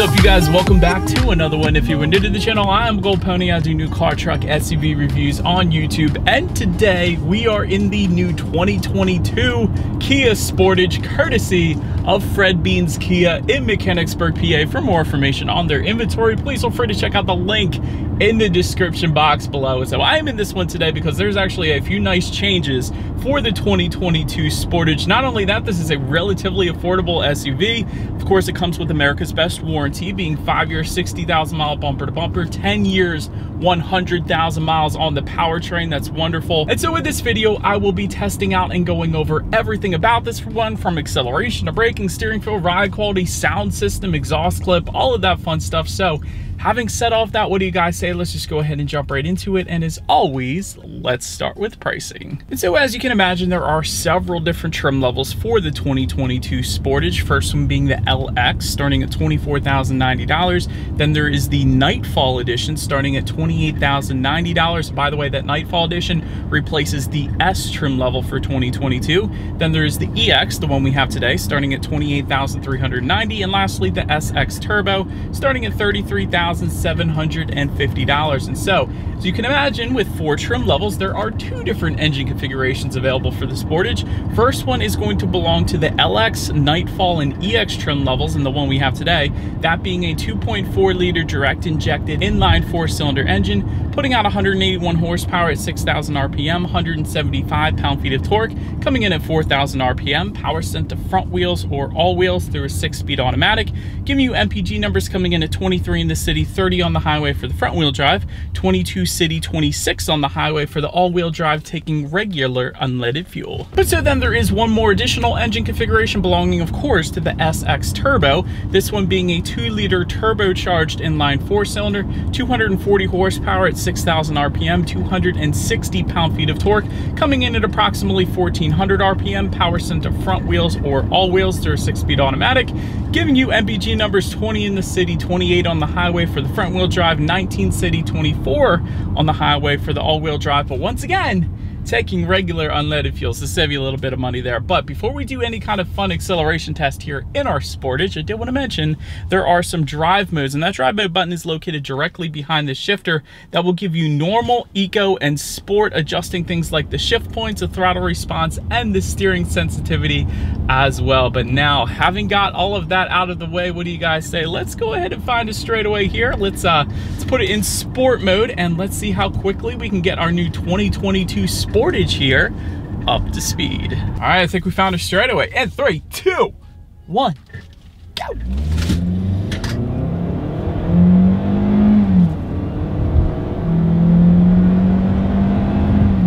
is up, you guys? Welcome back to another one. If you were new to the channel, I am Gold Pony. I do new car, truck, SUV reviews on YouTube, and today we are in the new 2022 Kia Sportage, courtesy of Fred Beans Kia in Mechanicsburg, PA. For more information on their inventory, please feel free to check out the link in the description box below. So I am in this one today because there's actually a few nice changes for the 2022 Sportage. Not only that, this is a relatively affordable SUV. Of course, it comes with America's best warranty, being 5 years, 60,000 mile bumper to bumper, 10 years, 100,000 miles on the powertrain. That's wonderful. And so in this video, I will be testing out and going over everything about this one, from acceleration to braking, steering feel, ride quality, sound system, exhaust clip, all of that fun stuff. So having said all of that, what do you guys say? Let's just go ahead and jump right into it. And as always, let's start with pricing. And so as you can imagine, there are several different trim levels for the 2022 Sportage. First one being the LX, starting at $24,090. Then there is the Nightfall Edition, starting at $28,090. By the way, that Nightfall Edition replaces the S trim level for 2022. Then there is the EX, the one we have today, starting at $28,390. And lastly, the SX Turbo, starting at $33,750. And so, as you can imagine, with 4 trim levels, there are 2 different engine configurations available for the Sportage. First one is going to belong to the LX, Nightfall, and EX trim levels, and the one we have today, that being a 2.4 liter direct injected inline 4-cylinder engine, putting out 181 horsepower at 6,000 RPM, 175 pound-feet of torque, coming in at 4,000 RPM, power sent to front wheels or all wheels through a 6-speed automatic, giving you MPG numbers coming in at 23 in the city, 30 on the highway for the front wheel drive, 22 city, 26 on the highway for the all-wheel drive, taking regular unleaded fuel. But so then there is one more additional engine configuration belonging, of course, to the SX Turbo, this one being a 2-liter turbocharged inline 4-cylinder, 240 horsepower at 6,000 RPM, 260 pound-feet of torque, coming in at approximately 1,400 RPM, power sent to front wheels or all wheels through a 6-speed automatic, giving you MPG numbers 20 in the city, 28 on the highway for the front wheel drive, 19 city, 24 on the highway for the all-wheel drive. But once again, taking regular unleaded fuels to save you a little bit of money there. But before we do any kind of fun acceleration test here in our Sportage, I did want to mention there are some drive modes, and that drive mode button is located directly behind the shifter. That will give you normal, eco, and sport, adjusting things like the shift points, the throttle response, and the steering sensitivity as well. But now, having got all of that out of the way, what do you guys say? Let's go ahead and find a straightaway here. Let's put it in sport mode, and let's see how quickly we can get our new 2022 Sportage here up to speed. All right, I think we found a straightaway. And 3, 2, 1, go.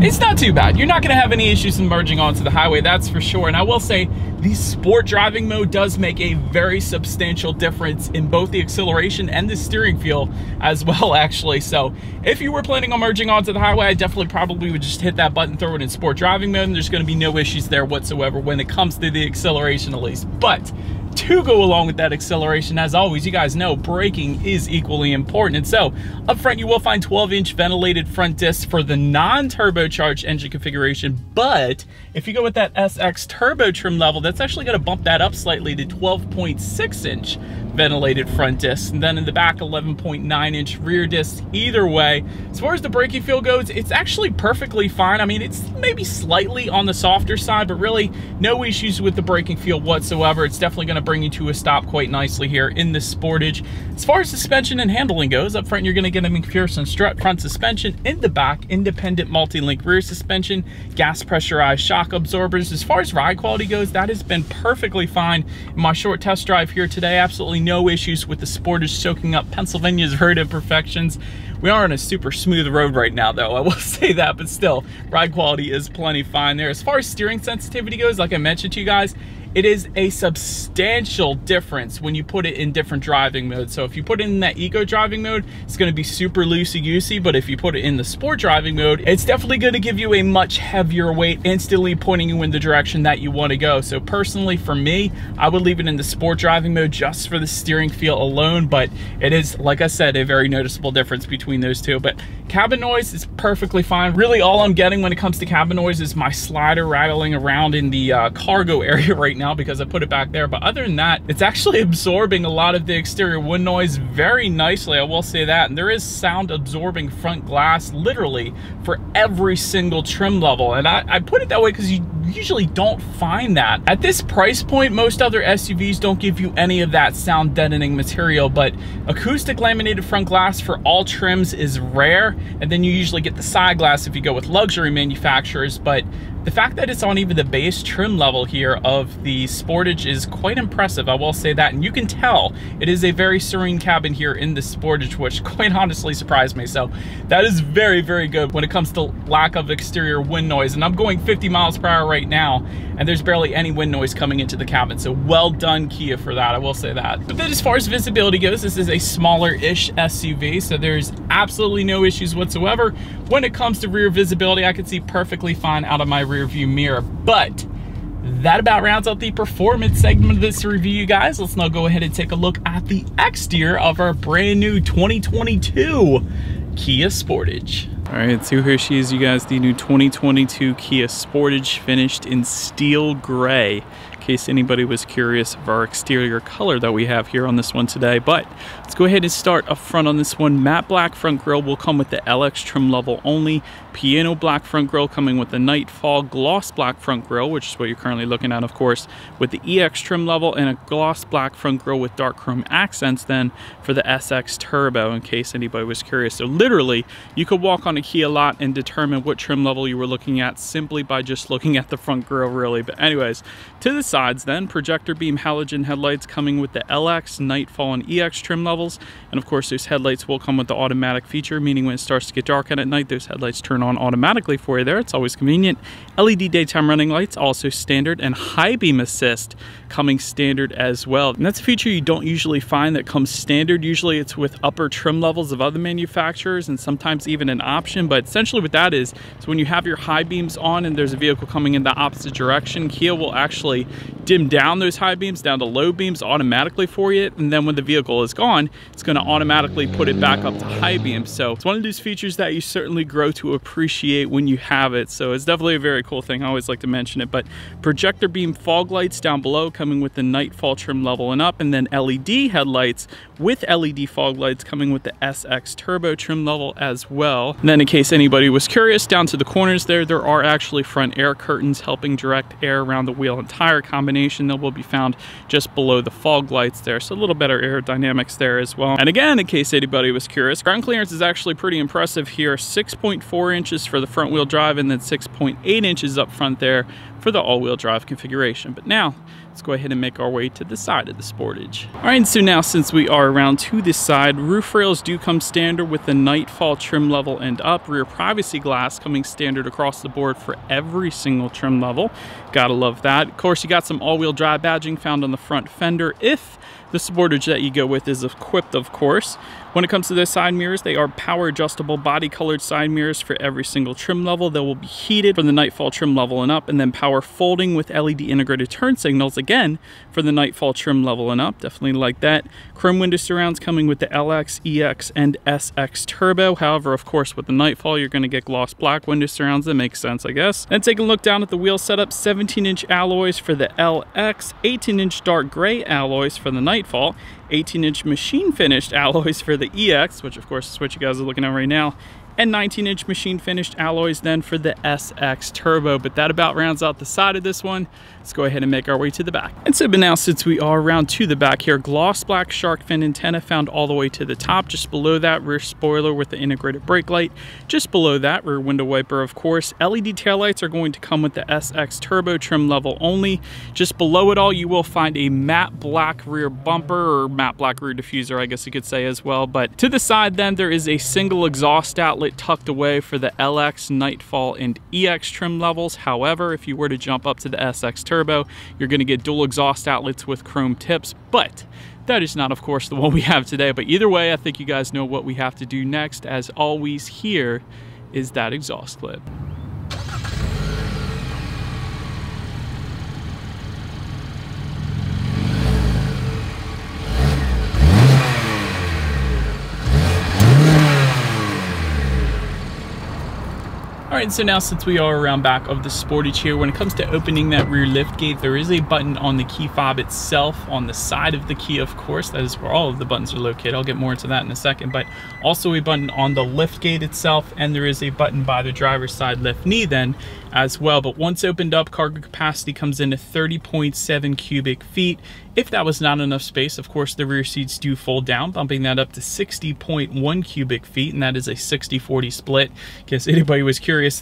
It's not too bad. You're not gonna have any issues in merging onto the highway, that's for sure. And I will say, the sport driving mode does make a very substantial difference in both the acceleration and the steering feel as well, actually. So if you were planning on merging onto the highway, I definitely probably would just hit that button, throw it in sport driving mode, and there's gonna be no issues there whatsoever when it comes to the acceleration, at least. But to go along with that acceleration, as always, you guys know braking is equally important. And so up front, you will find 12-inch ventilated front discs for the non-turbocharged engine configuration. But if you go with that SX Turbo trim level, that's actually going to bump that up slightly to 12.6-inch ventilated front discs, and then in the back, 11.9-inch rear discs. Either way, as far as the braking feel goes, it's actually perfectly fine. I mean, it's maybe slightly on the softer side, but really no issues with the braking feel whatsoever. It's definitely going to bring you to a stop quite nicely here in this Sportage. As far as suspension and handling goes, up front, you're going to get a McPherson strut front suspension, in the back, independent multi-link rear suspension, gas pressurized shock absorbers. As far as ride quality goes, that has been perfectly fine. In my short test drive here today, absolutely no issues with the Sportage soaking up Pennsylvania's road imperfections. We are on a super smooth road right now, though, I will say that, but still, ride quality is plenty fine there. As far as steering sensitivity goes, like I mentioned to you guys, it is a substantial difference when you put it in different driving modes. So if you put it in that eco driving mode, it's gonna be super loosey-goosey, but if you put it in the sport driving mode, it's definitely gonna give you a much heavier weight, instantly pointing you in the direction that you wanna go. So personally, for me, I would leave it in the sport driving mode just for the steering feel alone, but it is, like I said, a very noticeable difference between those two. But cabin noise is perfectly fine. Really, all I'm getting when it comes to cabin noise is my slider rattling around in the cargo area right now. now because I put it back there. But other than that, it's actually absorbing a lot of the exterior wood noise very nicely, I will say that. And there is sound absorbing front glass literally for every single trim level. And I put it that way because you usually don't find that. At this price point, most other SUVs don't give you any of that sound deadening material, but acoustic laminated front glass for all trims is rare. And then you usually get the side glass if you go with luxury manufacturers. But the fact that it's on even the base trim level here of the Sportage is quite impressive, I will say that. And you can tell it is a very serene cabin here in the Sportage, which quite honestly surprised me. So that is very, very good when it comes to lack of exterior wind noise. And I'm going 50 miles per hour right now, and there's barely any wind noise coming into the cabin. So well done, Kia, for that, I will say that. But then as far as visibility goes, this is a smaller-ish SUV, so there's absolutely no issues whatsoever. When it comes to rear visibility, I can see perfectly fine out of my rear view mirror. But that about rounds out the performance segment of this review, you guys. Let's now go ahead and take a look at the exterior of our brand new 2022 Kia Sportage. All right, so here she is, you guys, the new 2022 Kia Sportage finished in steel gray. In case anybody was curious of our exterior color that we have here on this one today. But let's go ahead and start up front on this one. Matte black front grille will come with the LX trim level only. Piano black front grille coming with the Nightfall. Gloss black front grille, which is what you're currently looking at, of course, with the EX trim level, and a gloss black front grille with dark chrome accents then for the SX Turbo, in case anybody was curious. So literally, you could walk on a Kia lot and determine what trim level you were looking at simply by just looking at the front grille, really. But anyways, to the sides then, projector beam halogen headlights coming with the LX, Nightfall, and EX trim levels. And of course, those headlights will come with the automatic feature, meaning when it starts to get dark out at night, those headlights turn on automatically for you there. It's always convenient. LED daytime running lights, also standard, and high beam assist coming standard as well. And that's a feature you don't usually find that comes standard. Usually it's with upper trim levels of other manufacturers and sometimes even an option. But essentially what that is, so when you have your high beams on and there's a vehicle coming in the opposite direction, Kia will actually dim down those high beams down to low beams automatically for you, and then when the vehicle is gone, it's going to automatically put it back up to high beams. So it's one of those features that you certainly grow to appreciate when you have it. So it's definitely a very cool thing. I always like to mention it. But projector beam fog lights down below coming with the Nightfall trim level and up, and then LED headlights with LED fog lights coming with the SX Turbo trim level as well. And then in case anybody was curious, down to the corners there, there are actually front air curtains helping direct air around the wheel and tire combination that will be found just below the fog lights there. So a little better aerodynamics there as well. And again, in case anybody was curious, ground clearance is actually pretty impressive here. 6.4 inches for the front wheel drive and then 6.8 inches up front there for the all-wheel drive configuration. But now let's go ahead and make our way to the side of the Sportage. All right, so now since we are around to this side, roof rails do come standard with the Nightfall trim level and up, rear privacy glass coming standard across the board for every single trim level. Gotta love that. Of course, you got some all-wheel drive badging found on the front fender if the Sportage that you go with is equipped, of course. When it comes to the side mirrors, they are power adjustable body colored side mirrors for every single trim level. They will be heated from the Nightfall trim level and up, and then power folding with LED integrated turn signals again for the Nightfall trim level and up. Definitely like that. Chrome window surrounds coming with the LX, EX, and SX Turbo. However, of course, with the Nightfall, you're going to get gloss black window surrounds. That makes sense, I guess. Then take a look down at the wheel setup. 17-inch alloys for the LX, 18-inch dark gray alloys for the Nightfall, 18-inch machine finished alloys for the EX, which of course is what you guys are looking at right now, and 19-inch machine finished alloys then for the SX Turbo. But that about rounds out the side of this one. Let's go ahead and make our way to the back. And so, but now since we are around to the back here, gloss black shark fin antenna found all the way to the top. Just below that, rear spoiler with the integrated brake light. Just below that, rear window wiper, of course. LED taillights are going to come with the SX Turbo trim level only. Just below it all, you will find a matte black rear bumper, or matte black rear diffuser, I guess you could say as well. But to the side then, there is a single exhaust outlet tucked away for the LX, Nightfall, and EX trim levels. However, if you were to jump up to the SX Turbo, you're going to get dual exhaust outlets with chrome tips, but that is not, of course, the one we have today. But either way, I think you guys know what we have to do next. As always, here is that exhaust clip. Alright, so now since we are around back of the Sportage here, when it comes to opening that rear lift gate, there is a button on the key fob itself, on the side of the key, of course. That is where all of the buttons are located. I'll get more into that in a second, but also a button on the lift gate itself, and there is a button by the driver's side left knee then as well. But once opened up, cargo capacity comes in at 30.7 cubic feet. If that was not enough space, of course, the rear seats do fold down, bumping that up to 60.1 cubic feet, and that is a 60-40 split, in case anybody was curious.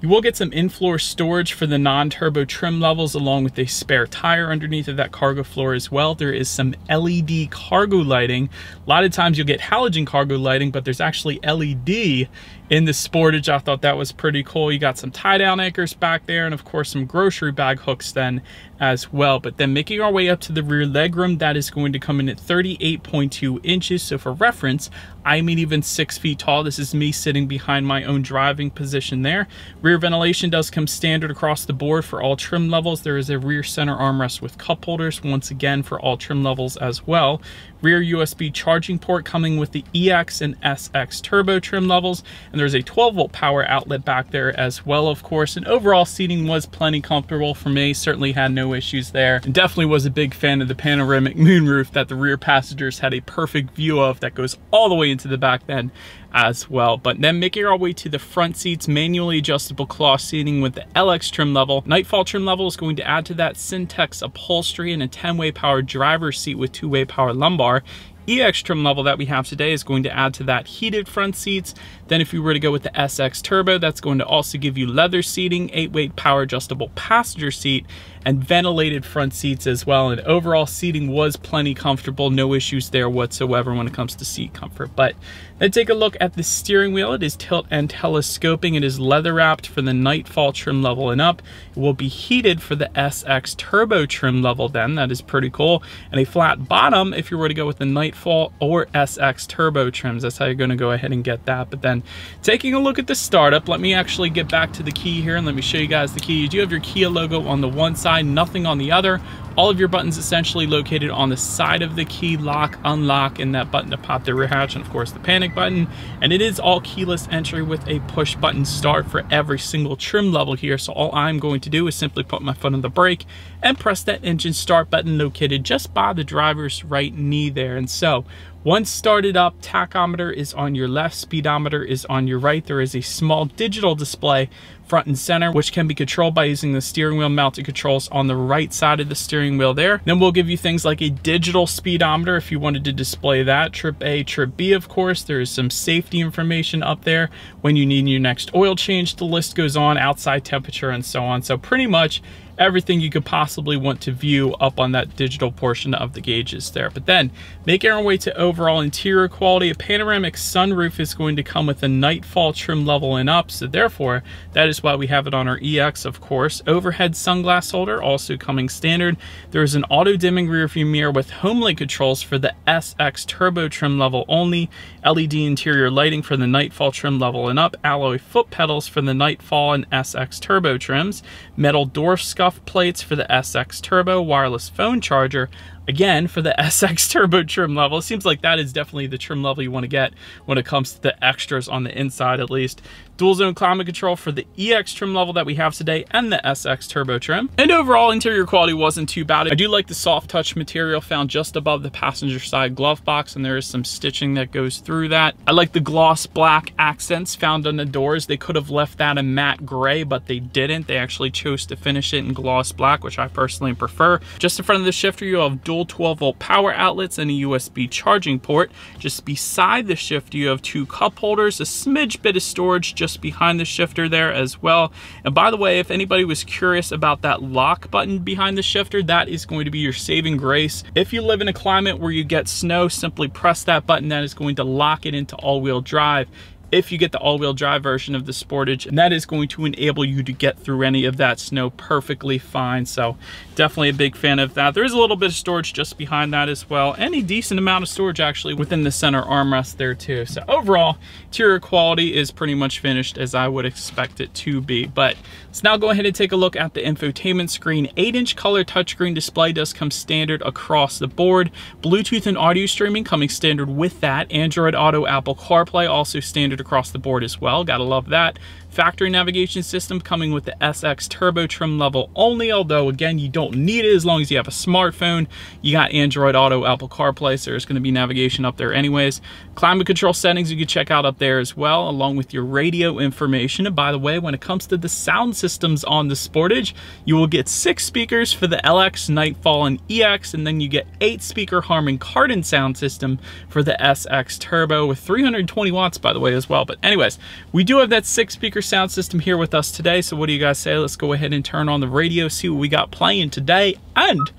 You will get some in-floor storage for the non-turbo trim levels, along with a spare tire underneath of that cargo floor as well. There is some LED cargo lighting. A lot of times you'll get halogen cargo lighting, but there's actually LED in the Sportage. I thought that was pretty cool. You got some tie-down anchors back there, and of course some grocery bag hooks then as well. But then making our way up to the rear legroom, that is going to come in at 38.2 inches. So for reference, I'm an even 6 feet tall. This is me sitting behind my own driving position there. Rear ventilation does come standard across the board for all trim levels. There is a rear center armrest with cup holders, once again for all trim levels as well. Rear USB charging port coming with the EX and SX turbo trim levels, and there's a 12-volt power outlet back there as well, of course. And overall seating was plenty comfortable for me, certainly had no issues there, and definitely was a big fan of the panoramic moonroof that the rear passengers had a perfect view of that goes all the way into the back then as well. But then making our way to the front seats, manually adjustable cloth seating with the LX trim level. Nightfall trim level is going to add to that Syntex upholstery and a 10-way power driver's seat with 2-way power lumbar. EX trim level that we have today is going to add to that heated front seats. Then if you were to go with the SX Turbo, that's going to also give you leather seating, 8-way power adjustable passenger seat, and ventilated front seats as well. And overall seating was plenty comfortable, no issues there whatsoever when it comes to seat comfort. But then take a look at the steering wheel. It is tilt and telescoping. It is leather wrapped for the Nightfall trim level and up. It will be heated for the SX Turbo trim level then, that is pretty cool. And a flat bottom if you were to go with the Nightfall or SX Turbo trims, that's how you're gonna go ahead and get that. But then taking a look at the startup, let me actually get back to the key here and let me show you guys the key. You do have your Kia logo on the one side, nothing on the other. All of your buttons essentially located on the side of the key, lock, unlock, and that button to pop the rear hatch, and of course the panic button. And it is all keyless entry with a push button start for every single trim level here. So all I'm going to do is simply put my foot on the brake and press that engine start button located just by the driver's right knee there. And so once started up, tachometer is on your left, speedometer is on your right. There is a small digital display front and center, which can be controlled by using the steering wheel mounted controls on the right side of the steering wheel there. Then we'll give you things like a digital speedometer if you wanted to display that, trip A, trip B, of course. There is some safety information up there when you need your next oil change. The list goes on, outside temperature and so on. So pretty much everything you could possibly want to view up on that digital portion of the gauges there. But then making our way to overall interior quality, a panoramic sunroof is going to come with a Nightfall trim level and up. So therefore, that is why we have it on our EX, of course. Overhead sunglass holder also coming standard. There is an auto dimming rear view mirror with home link controls for the SX Turbo trim level only, LED interior lighting for the Nightfall trim level and up, alloy foot pedals for the Nightfall and SX Turbo trims, metal door scuffs plates for the SX Turbo, wireless phone charger, again for the SX Turbo trim level. It seems like that is definitely the trim level you want to get when it comes to the extras on the inside, at least. Dual zone climate control for the EX trim level that we have today and the SX Turbo trim. And overall interior quality wasn't too bad. I do like the soft touch material found just above the passenger side glove box, and there is some stitching that goes through that. I like the gloss black accents found on the doors. They could have left that a matte gray, but they didn't. They actually chose to finish it in gloss black, which I personally prefer. Just in front of the shifter, you have dual 12-volt power outlets and a USB charging port. Just beside the shifter, you have two cup holders, a smidge bit of storage just behind the shifter there as well. And by the way, if anybody was curious about that lock button behind the shifter, that is going to be your saving grace. If you live in a climate where you get snow, simply press that button. That is going to lock it into all-wheel drive if you get the all-wheel drive version of the Sportage, and that is going to enable you to get through any of that snow perfectly fine. So definitely a big fan of that. There is a little bit of storage just behind that as well, and a decent amount of storage actually within the center armrest there too. So overall, interior quality is pretty much finished as I would expect it to be. But let's now go ahead and take a look at the infotainment screen. 8-inch color touchscreen display does come standard across the board. Bluetooth and audio streaming coming standard with that. Android Auto, Apple CarPlay also standard across the board as well. Gotta love that. Factory navigation system coming with the SX Turbo trim level only, although again, you don't need it as long as you have a smartphone. You got Android Auto, Apple CarPlay, so there's gonna be navigation up there anyways. Climate control settings you can check out up there as well, along with your radio information. And by the way, when it comes to the sound systems on the Sportage, you will get 6 speakers for the LX, Nightfall, and EX, and then you get 8 speaker Harman Kardon sound system for the SX Turbo with 320 watts, by the way, as well. But anyways, we do have that 6 speaker sound system here with us today. So what do you guys say? Let's go ahead and turn on the radio, see what we got playing today, and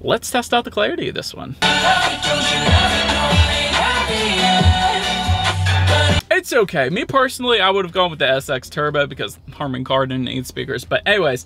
let's test out the clarity of this one. It's okay. Me personally, I would have gone with the SX Turbo because Harman Kardon, 8 speakers. But anyways,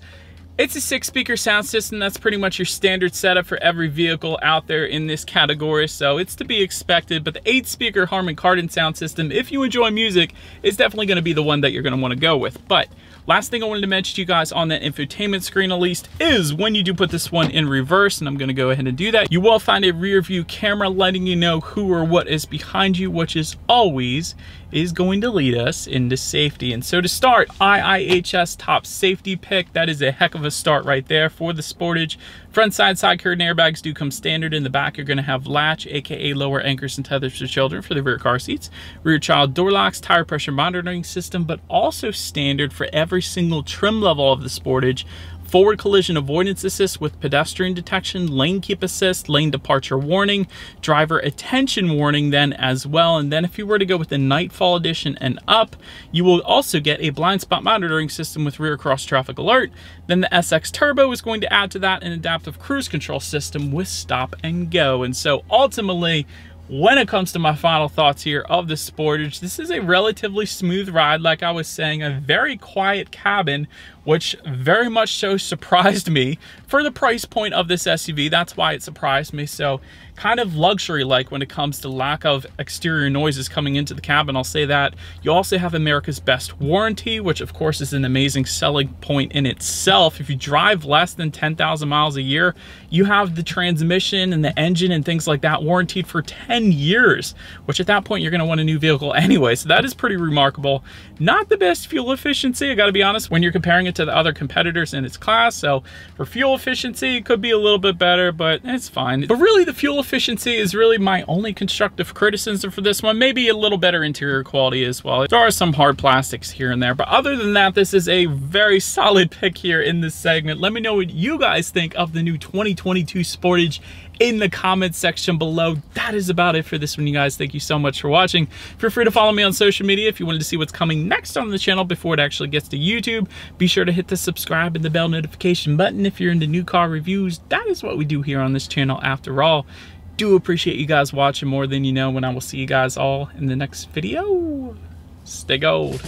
it's a 6 speaker sound system. That's pretty much your standard setup for every vehicle out there in this category, so it's to be expected. But the 8 speaker Harman Kardon sound system, if you enjoy music, is definitely going to be the one that you're going to want to go with. But last thing I wanted to mention to you guys on that infotainment screen, at least, is when you do put this one in reverse, and I'm going to go ahead and do that, you will find a rear view camera letting you know who or what is behind you, which is always is going to lead us into safety. And so to start, IIHS top safety pick. That is a heck of a start right there for the Sportage. Front side curtain airbags do come standard. In the back, you're going to have latch, aka lower anchors and tethers for children for the rear car seats, rear child door locks, tire pressure monitoring system, but also standard for every single trim level of the Sportage. Forward collision avoidance assist with pedestrian detection, lane keep assist, lane departure warning, driver attention warning then as well. And then if you were to go with the Nightfall edition and up, you will also get a blind spot monitoring system with rear cross traffic alert. Then the SX Turbo is going to add to that an adaptive cruise control system with stop and go. And so ultimately, when it comes to my final thoughts here of the Sportage, this is a relatively smooth ride. Like I was saying, a very quiet cabin, which very much so surprised me for the price point of this SUV. That's why it surprised me. So kind of luxury-like when it comes to lack of exterior noises coming into the cabin, I'll say that. You also have America's Best warranty, which of course is an amazing selling point in itself. If you drive less than 10,000 miles a year, you have the transmission and the engine and things like that warranted for 10 years, which at that point you're going to want a new vehicle anyway, so that is pretty remarkable. Not the best fuel efficiency, I got to be honest, when you're comparing it to the other competitors in its class. So for fuel efficiency, it could be a little bit better, but it's fine. But really, the fuel efficiency is really my only constructive criticism for this one. Maybe a little better interior quality as well. There are some hard plastics here and there, but other than that, this is a very solid pick here in this segment. Let me know what you guys think of the new 2022 Sportage in the comments section below. That is about it for this one, you guys. Thank you so much for watching. Feel free to follow me on social media if you wanted to see what's coming next on the channel before it actually gets to YouTube. Be sure to hit the subscribe and the bell notification button if you're into new car reviews. That is what we do here on this channel after all. Do appreciate you guys watching more than you know, and I will see you guys all in the next video. Stay gold.